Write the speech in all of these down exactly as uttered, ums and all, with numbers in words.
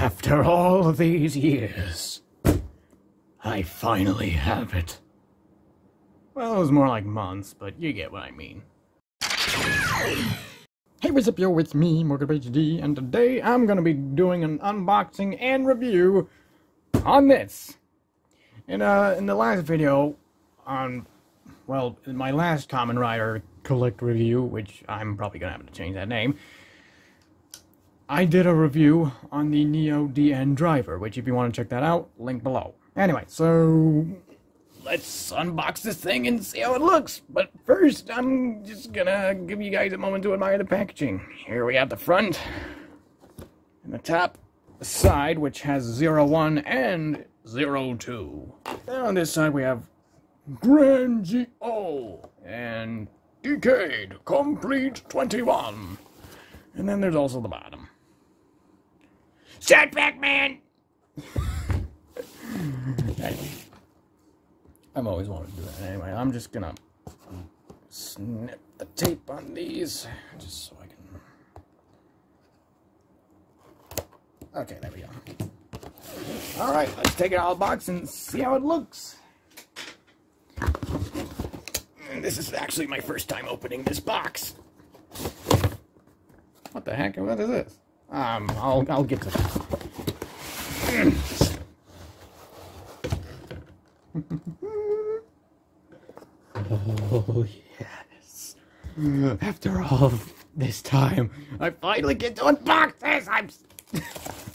After all these years, I finally have it. Well, it was more like months, but you get what I mean. Hey, what's up, yo? It's me, MorganTubeHD, and today I'm gonna be doing an unboxing and review on this. In uh, in the last video, on well, in my last Kamen Rider Collect review, which I'm probably gonna have to change that name, I did a review on the Neo D K Driver, which if you want to check that out, link below. Anyway, so let's unbox this thing and see how it looks. But first, I'm just gonna give you guys a moment to admire the packaging. Here we have the front and the top side, which has Zero One and Zero Two. Then on this side we have Grand Geo and Decade Complete twenty-one. And then there's also the bottom. Shut back, man! Anyway, I've always wanted to do that. Anyway, I'm just gonna snip the tape on these, just so I can... Okay, there we go. Alright, let's take it out of the box and see how it looks. And this is actually my first time opening this box. What the heck? What is this? Um, I'll, I'll get to that. Oh, yes. After all this time, I finally get to unbox this! I'm...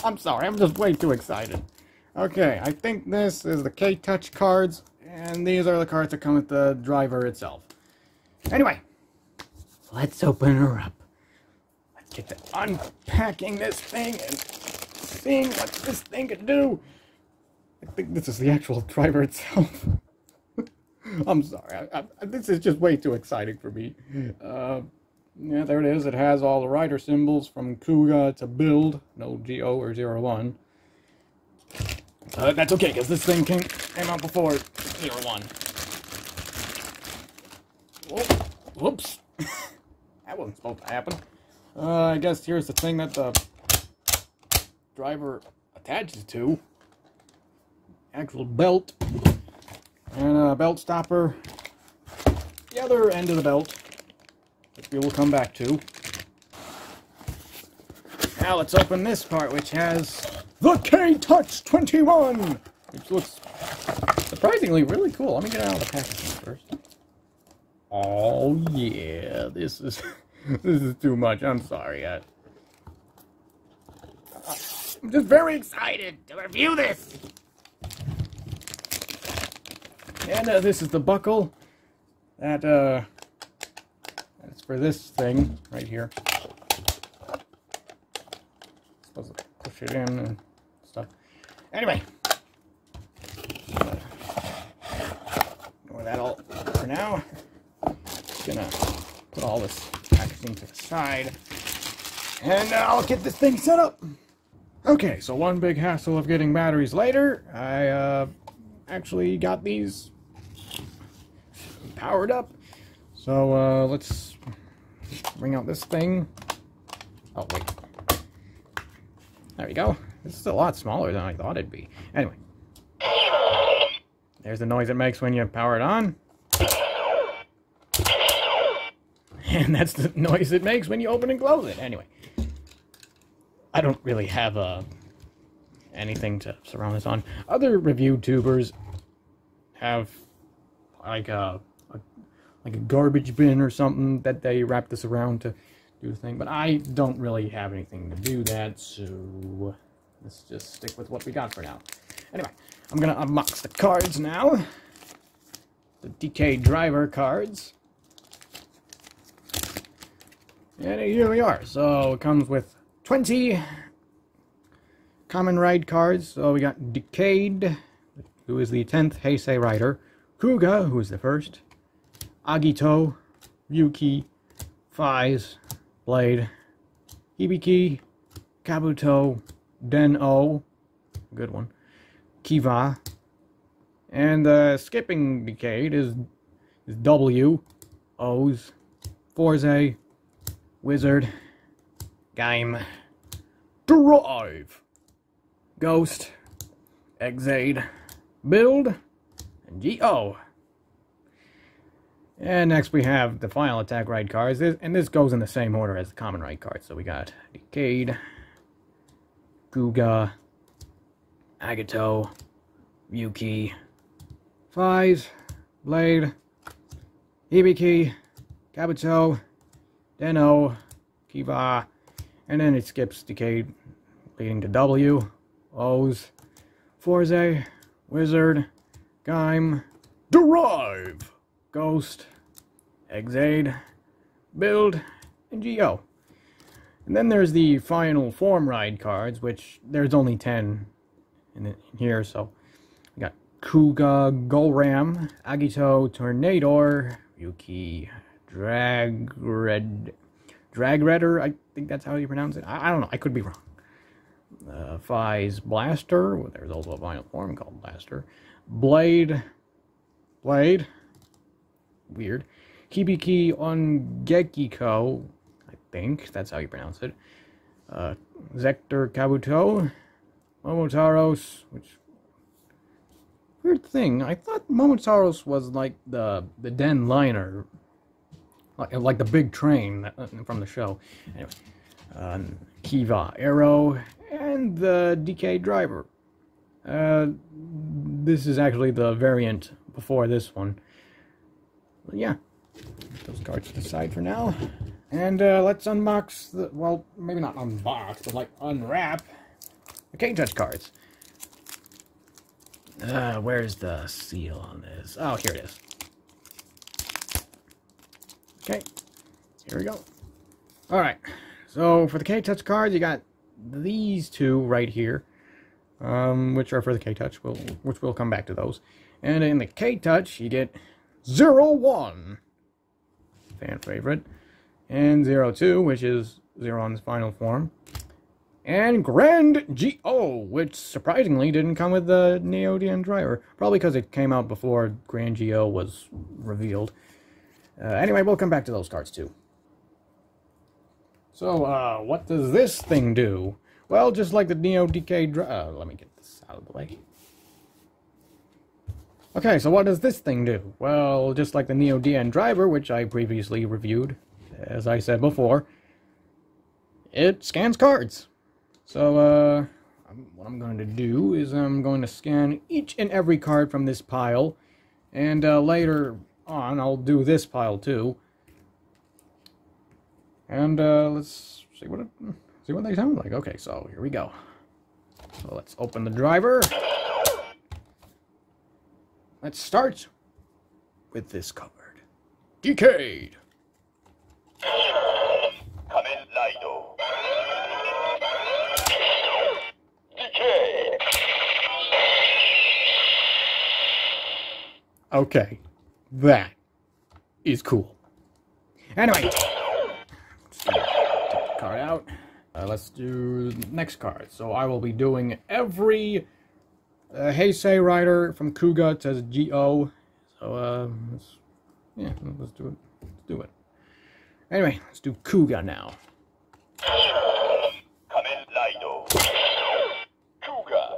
I'm sorry, I'm just way too excited. Okay, I think this is the K-Touch cards, and these are the cards that come with the driver itself. Anyway, let's open her up. Get to unpacking this thing and seeing what this thing can do. I think this is the actual driver itself. I'm sorry, I, I, this is just way too exciting for me. Uh, yeah, there it is. It has all the rider symbols from Kuga to Build, no Geo or Zero One. Uh, that's okay, because this thing came, came out before Zero One. Oh, whoops. That wasn't supposed to happen. Uh, I guess here's the thing that the driver attaches to. Actual belt. And a belt stopper. The other end of the belt, which we will come back to. Now let's open this part, which has the K-Touch twenty-one! Which looks surprisingly really cool. Let me get it out of the packaging first. Oh yeah, this is... This is too much. I'm sorry. I... I'm just very excited to review this. And uh, this is the buckle. That uh, that's for this thing right here. Supposed to push it in and stuff. Anyway, ignore that all for now. Just gonna put all this packaging to the side, and uh, I'll get this thing set up. Okay, so one big hassle of getting batteries later, I uh, actually got these powered up. So uh, let's bring out this thing. Oh wait, there we go. This is a lot smaller than I thought it'd be. Anyway, there's the noise it makes when you power it on. And that's the noise it makes when you open and close it. Anyway, I don't really have uh, anything to surround this on. Other review tubers have like a, a like a garbage bin or something that they wrap this around to do the thing. But I don't really have anything to do that, so let's just stick with what we got for now. Anyway, I'm gonna unbox the cards now. The D K Driver cards. And here we are. So it comes with twenty Kamen Rider cards. So we got Decade, who is the tenth Heisei Rider, Kuga, who is the first, Agito, Ryuki, Faiz, Blade, Hibiki, Kabuto, Den-O, good one, Kiva, and uh, skipping Decade is, is W, O's, Fourze, Wizard, Gaim, Drive, Ghost, Ex-Aid, Build, and G O. And next we have the final attack ride cards, and this goes in the same order as the common ride cards. So we got Decade, Kuga, Agito, Ryuki, Faiz, Blade, Hibiki, Kabuto, Den-O, Kiva, and then it skips Decade, leading to W, O's, Fourze, Wizard, Gaim, Drive, Ghost, Ex-Aid, Build, and G O. And then there's the final form ride cards, which there's only ten in, in here, so we got Kuga, Golram, Agito, Tornador, Ryuki, Dragred, Dragredder, I think that's how you pronounce it. I, I don't know, I could be wrong. Uh, Faiz, Blaster, well, there's also a final form called Blaster, Blade, Blade, weird, Hibiki, Ongekiko, I think that's how you pronounce it, uh, Zector, Kabuto, Momotaros, which, weird thing, I thought Momotaros was like the, the Den liner, like, like the big train that, uh, from the show, anyway, uh, Kiva Arrow, and the D K Driver. Uh, this is actually the variant before this one. But yeah, put those cards to the side for now. And uh, let's unbox the, well, maybe not unbox, but like unwrap the K-Touch cards. Uh, where's the seal on this? Oh, here it is. Okay, here we go. Alright, so for the K-Touch cards, you got these two right here, um, which are for the K-Touch, we'll, which we'll come back to those. And in the K-Touch, you get Zero One, fan favorite, and Zero Two, which is Zero One's final form, and Grand Geo, which surprisingly didn't come with the Neo Decadriver, probably because it came out before Grand Geo was revealed. Uh, anyway, we'll come back to those cards too. So, uh, what does this thing do? Well, just like the Neo Decadriver, uh, let me get this out of the way. Okay, so what does this thing do? Well, just like the Neo Decadriver, which I previously reviewed, as I said before, it scans cards. So, uh, I'm, what I'm going to do is I'm going to scan each and every card from this pile, and uh, later on I'll do this pile too. And uh, let's see what it, see what they sound like. Okay, so here we go. So let's open the driver. Let's start with this card. Decade. Kamen Rider. Decade. Okay, that is cool. Anyway. Card out. Uh, let's do the next card. So I will be doing every uh, Heisei Rider from Kuga to G O. So uh, let's, yeah, let's do it. Let's do it. Anyway, let's do Kuga now. Kamen Rider. Kuga.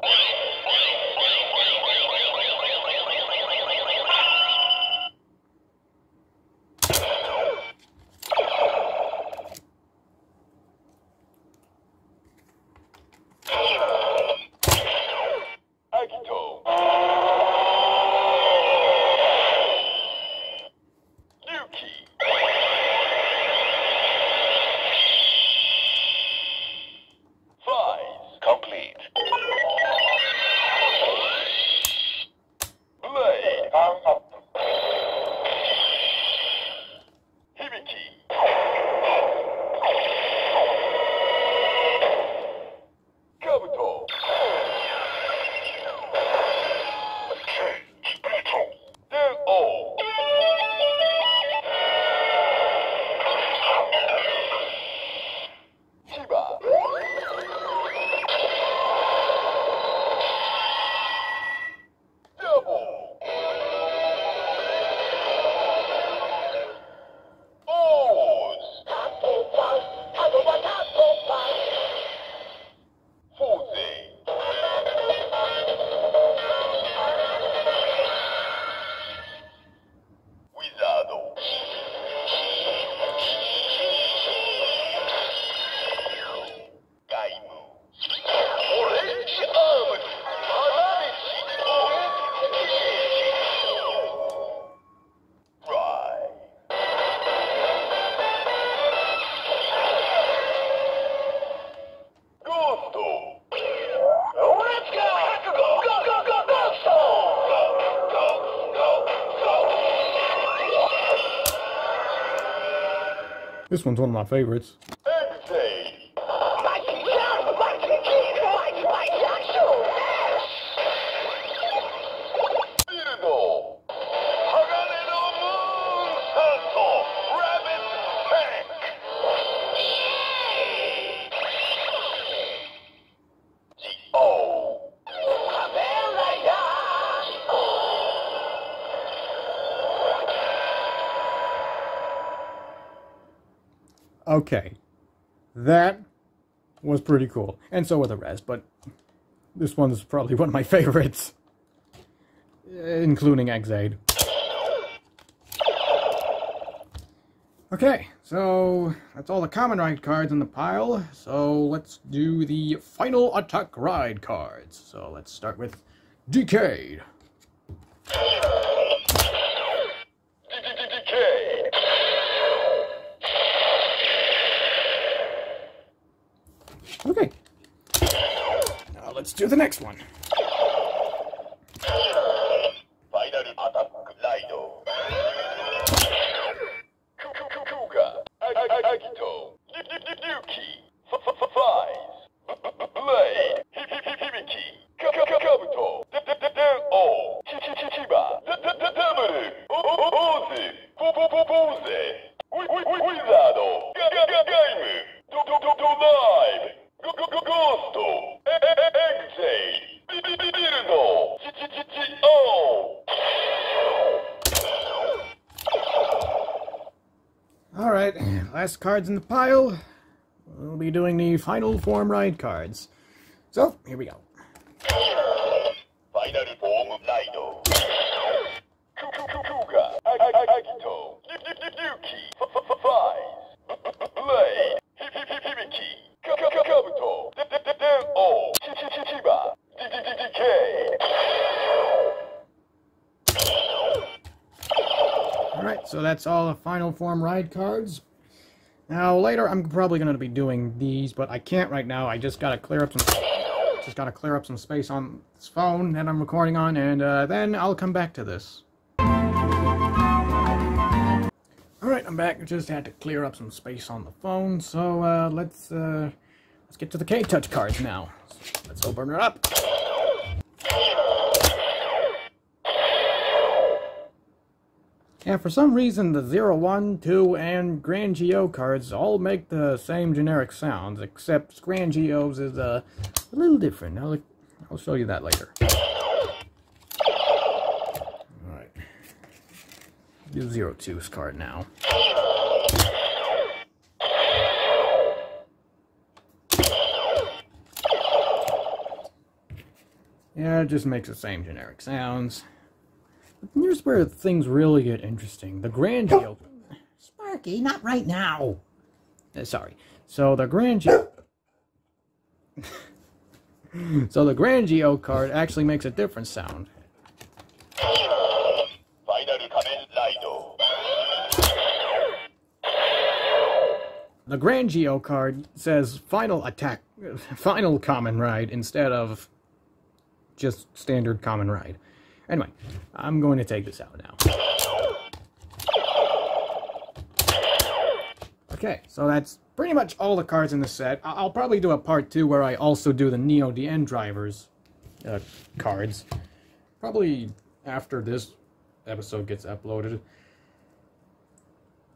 Fourze. This one's one of my favorites. Ex-Aid. Okay, that was pretty cool, and so were the rest, but this one's probably one of my favorites, including Ex-Aid. Okay, so that's all the Kamen Rider cards in the pile, so let's do the final attack ride cards. So let's start with Decade. Okay, now let's do the next one. Final attack Rider. Kuga, Agito, Ryuki, Faiz, Blade, Hibiki, Kabuto, Den-O, Kiva, Fourze, Fourze, Wizard, Gaim, Drive. Ghost, Ex-Aid, Build, Zero Two. All right, last cards in the pile. We'll be doing the final form ride cards. So here we go. Final form ride. Kuga, Agito, Ryuki, Faiz, Blade. Kabuto, Den-O, Kiva, D K. Alright, so that's all the final form ride cards. Now later I'm probably gonna be doing these, but I can't right now. I just gotta clear up some just gotta clear up some space on this phone that I'm recording on, and uh, then I'll come back to this. Alright, I'm back. I just had to clear up some space on the phone, so uh, let's uh, let's get to the K-Touch cards now. Let's open it up. Yeah, for some reason the Zero One, Two, and Grand Geo cards all make the same generic sounds, except Grand Geo's is uh, a little different. I'll, I'll show you that later. Do Zero Two's card now. Yeah, it just makes the same generic sounds. But here's where things really get interesting. The Grand Geo. Sparky, not right now. Uh, sorry. So the Grand Geo. So the Grand Geo card actually makes a different sound. The Grand Geo card says final attack, final Kamen Ride instead of just standard Kamen Ride. Anyway, I'm going to take this out now. Okay, so that's pretty much all the cards in the set. I'll probably do a part two where I also do the Neo Decadriver's uh, cards. Probably after this episode gets uploaded.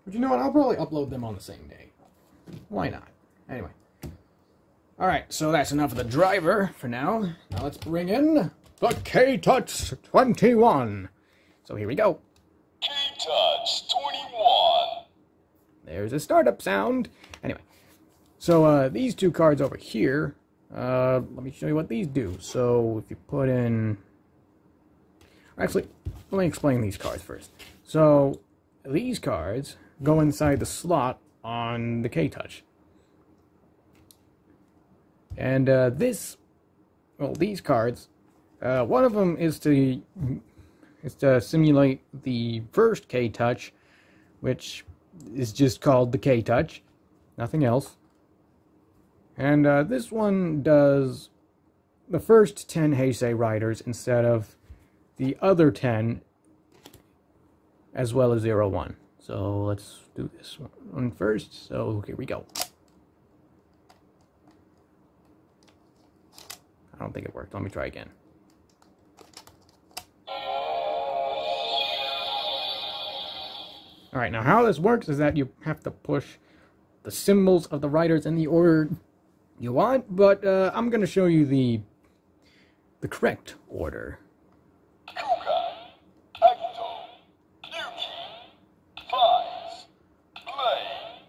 But you know what? I'll probably upload them on the same day. Why not? Anyway. Alright, so that's enough of the driver for now. Now let's bring in the K-Touch twenty-one. So here we go. K-Touch twenty-one. There's a startup sound. Anyway. So uh, these two cards over here, uh, let me show you what these do. So if you put in... Actually, let me explain these cards first. So these cards go inside the slot on the K-Touch. And uh, this, well, these cards, uh, one of them is to is to simulate the first K-Touch, which is just called the K-Touch, nothing else. And uh, this one does the first ten Heisei Riders instead of the other ten, as well as Zero One. So let's do this one first. So here we go. I don't think it worked. Let me try again. All right, now how this works is that you have to push the symbols of the riders in the order you want, but uh, I'm going to show you the the correct order. Kuga, Agito, Ryuki, Faiz, Blade,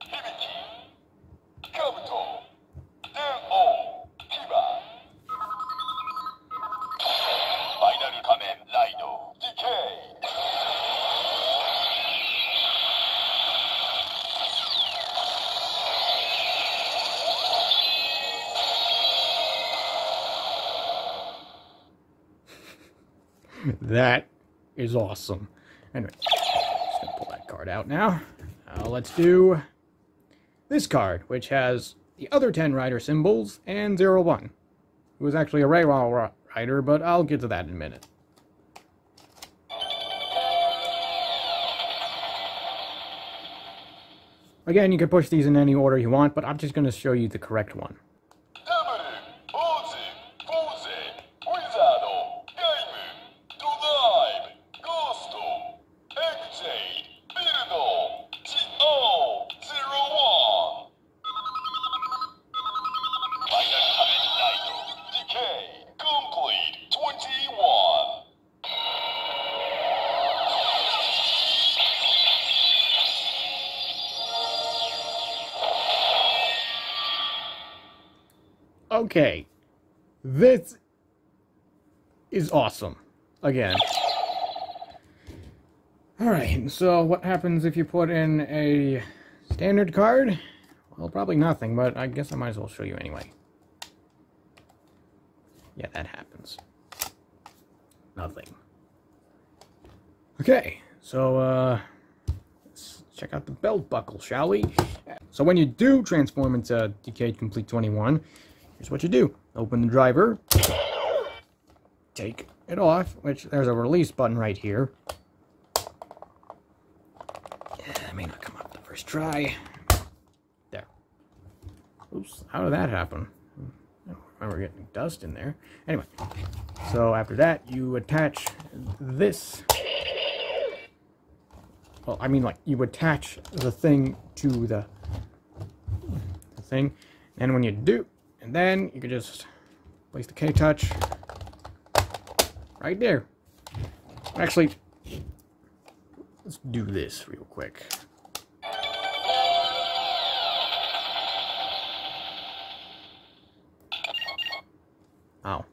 Hibiki, Kabuto, Den-O, Kiva, Final Kamen Rider, D K. That is awesome. Anyway, just gonna pull that card out now. Now let's do this card, which has the other ten rider symbols and Zero One, who is actually a railroad rider, but I'll get to that in a minute. Again, you can push these in any order you want, but I'm just going to show you the correct one. Okay, this is awesome, again. Alright, so what happens if you put in a standard card? Well, probably nothing, but I guess I might as well show you anyway. Yeah, that happens. Nothing. Okay, so uh, let's check out the belt buckle, shall we? So when you do transform into Decade Complete twenty-one, here's what you do. Open the driver, take it off, which there's a release button right here. Yeah, it may not come up the first try. There. Oops, how did that happen? I don't remember getting dust in there. Anyway, so after that, you attach this. Well, I mean, like, you attach the thing to the, the thing, and when you do, and then you can just place the K-Touch right there. Actually, let's do this real quick. Oh.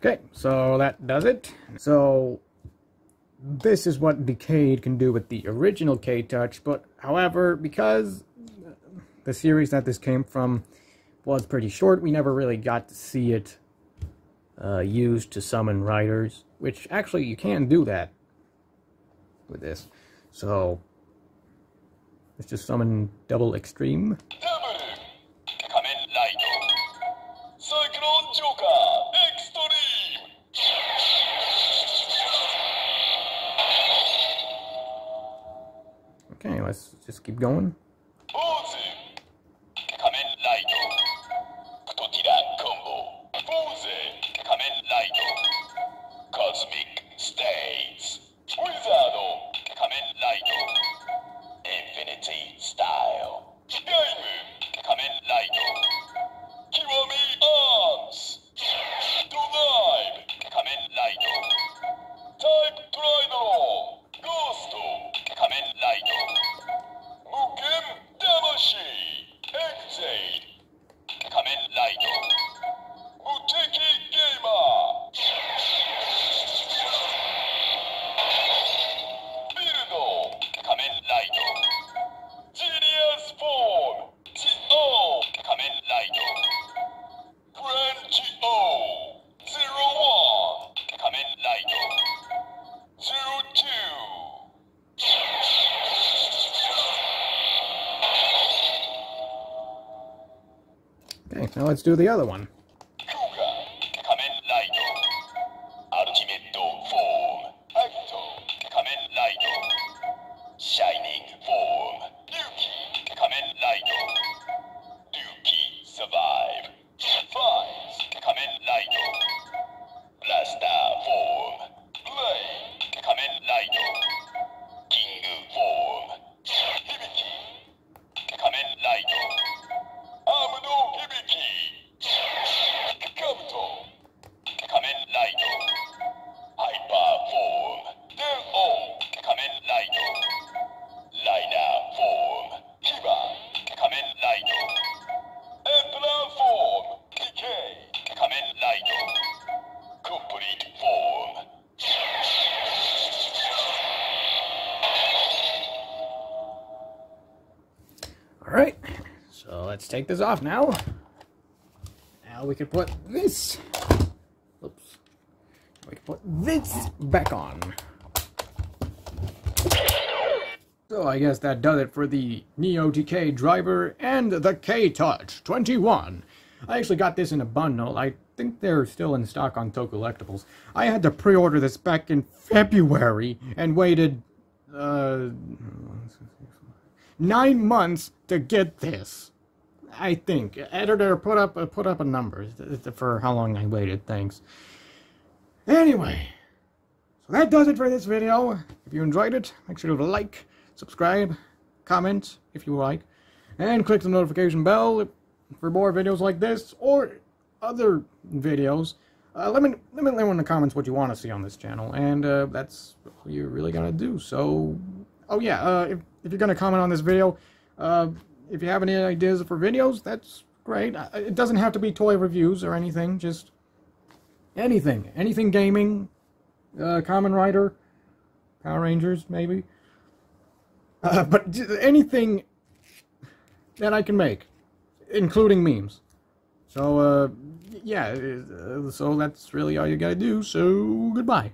Okay, so that does it. So this is what Decade can do with the original K-Touch, but however, because the series that this came from was pretty short, we never really got to see it uh, used to summon riders, which actually you can do that with this. So let's just summon Double Extreme. Okay, let's just keep going. Fourze, Kamen Rider, Kutotira Combo, Fourze, Kamen Rider, Cosmic States, Wizard, Kamen Rider, Infinity Style, Gaim, Kamen Rider, Kiwami Arms, Drive, Kamen Rider, Type Driver, Ghost, Kamen Rider. Game Okay, now let's do the other one. Kuga, Kamen Rider. Ultimate Form. Agito, Kamen Rider. Shining Form. Ryuki, Kamen Rider. Ryuki, Survive. Faiz, Kamen Rider. Blaster Form. Blade, Kamen Rider. King Form. Hibiki, Kamen Rider. Hibiki, Kabuto, Kamen Rider, Hyper Form, Den-O, Kamen Rider, Liner Form, Kiva, Kamen Rider, Emperor Form, D K, Kamen Rider, Complete Form. All right, so let's take this off now. We can put this, oops, we can put this back on. So I guess that does it for the Neo D K Driver and the K-Touch twenty-one. I actually got this in a bundle. I think they're still in stock on Tokolectibles. I had to pre-order this back in February and waited uh, nine months to get this. I think editor put up put up a number for how long I waited. Thanks. Anyway, so that does it for this video. If you enjoyed it, make sure to like, subscribe, comment if you like, and click the notification bell for more videos like this or other videos. Uh, let me let me know in the comments what you want to see on this channel, and uh, that's all you're really gonna do. So, oh yeah, uh, if if you're gonna comment on this video. Uh, If you have any ideas for videos, that's great. It doesn't have to be toy reviews or anything. Just anything. Anything gaming. Uh, Kamen Rider. Power Rangers, maybe. Uh, but anything that I can make. Including memes. So, uh, yeah. So that's really all you gotta do. So, goodbye.